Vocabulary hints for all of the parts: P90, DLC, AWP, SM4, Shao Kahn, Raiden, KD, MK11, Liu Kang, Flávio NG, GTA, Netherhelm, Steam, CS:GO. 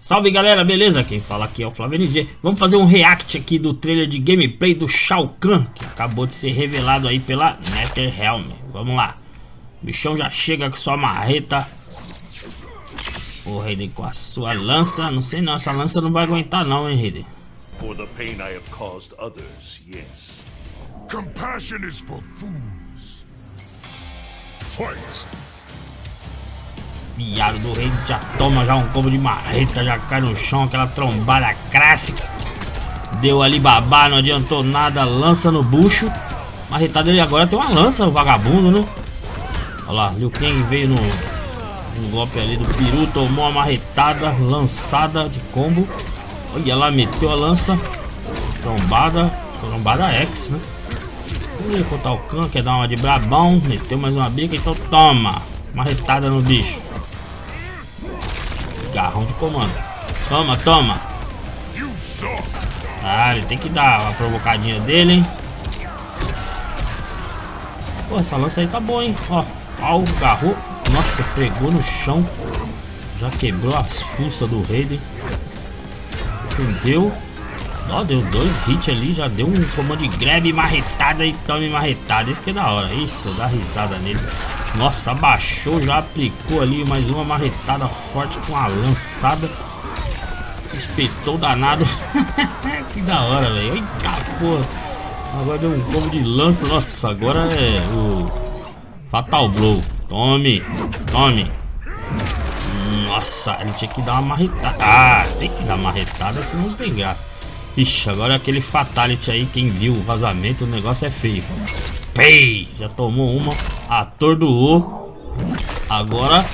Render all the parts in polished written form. Salve galera, beleza? Quem fala aqui é o Flávio NG. Vamos fazer um react aqui do trailer de gameplay do Shao Kahn, que acabou de ser revelado aí pela Netherhelm. Vamos lá. O bichão já chega com sua marreta. O Raiden com a sua lança. Não sei não, essa lança não vai aguentar não, hein, Raiden. For the pain I have caused others, yes. Compassion is for fools. Fight! Viado do rei, já toma já um combo de marreta, já cai no chão, aquela trombada clássica. Deu ali babá, não adiantou nada, lança no bucho. Marretado ele agora tem uma lança, o vagabundo, né? Olha lá, Liu Kang veio no golpe ali do peru, tomou uma marretada, lançada de combo. Olha lá, meteu a lança, trombada, trombada X, né? Vamos ver quanto ao Kahn, quer dar uma de brabão, meteu mais uma bica, então toma, marretada no bicho. Garrão de comando. Toma, toma. Ah, ele tem que dar uma provocadinha dele, hein? Pô, essa lança aí tá boa, hein? Ó, ó, o garrou. Nossa, pegou no chão. Já quebrou as pulsas do Raiden. Entendeu? Ó, deu dois hits ali. Já deu um comando de grab, marretada e tome marretada. Isso que é da hora. Isso, dá risada nele. Nossa, abaixou, já aplicou ali mais uma marretada forte com a lançada. Espetou o danado. Que da hora, velho. Eita porra. Agora deu um combo de lança. Nossa, agora é o Fatal Blow. Tome, tome. Nossa, ele tinha que dar uma marretada. Ah, tem que dar uma marretada, senão não tem graça. Ixi, agora aquele fatality aí. Quem viu o vazamento, o negócio é feio. Pei, já tomou uma. Atordoou. Agora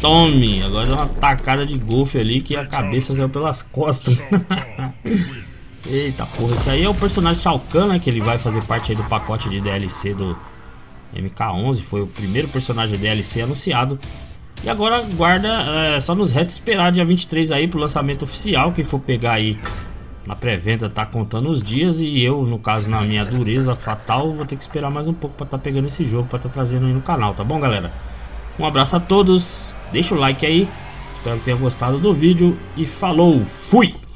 tome. Agora dá uma tacada de golfe ali que a cabeça saiu pelas costas. Eita porra, esse aí é o personagem Shao Kahn, né? Que ele vai fazer parte aí do pacote de DLC do MK11. Foi o primeiro personagem DLC anunciado. E agora guarda, só nos resta esperar dia 23 aí pro lançamento oficial. Quem for pegar aí na pré-venda tá contando os dias, e eu, no caso, na minha dureza fatal, vou ter que esperar mais um pouco pra tá pegando esse jogo, pra tá trazendo aí no canal, tá bom, galera? Um abraço a todos, deixa o like aí, espero que tenham gostado do vídeo e falou, fui!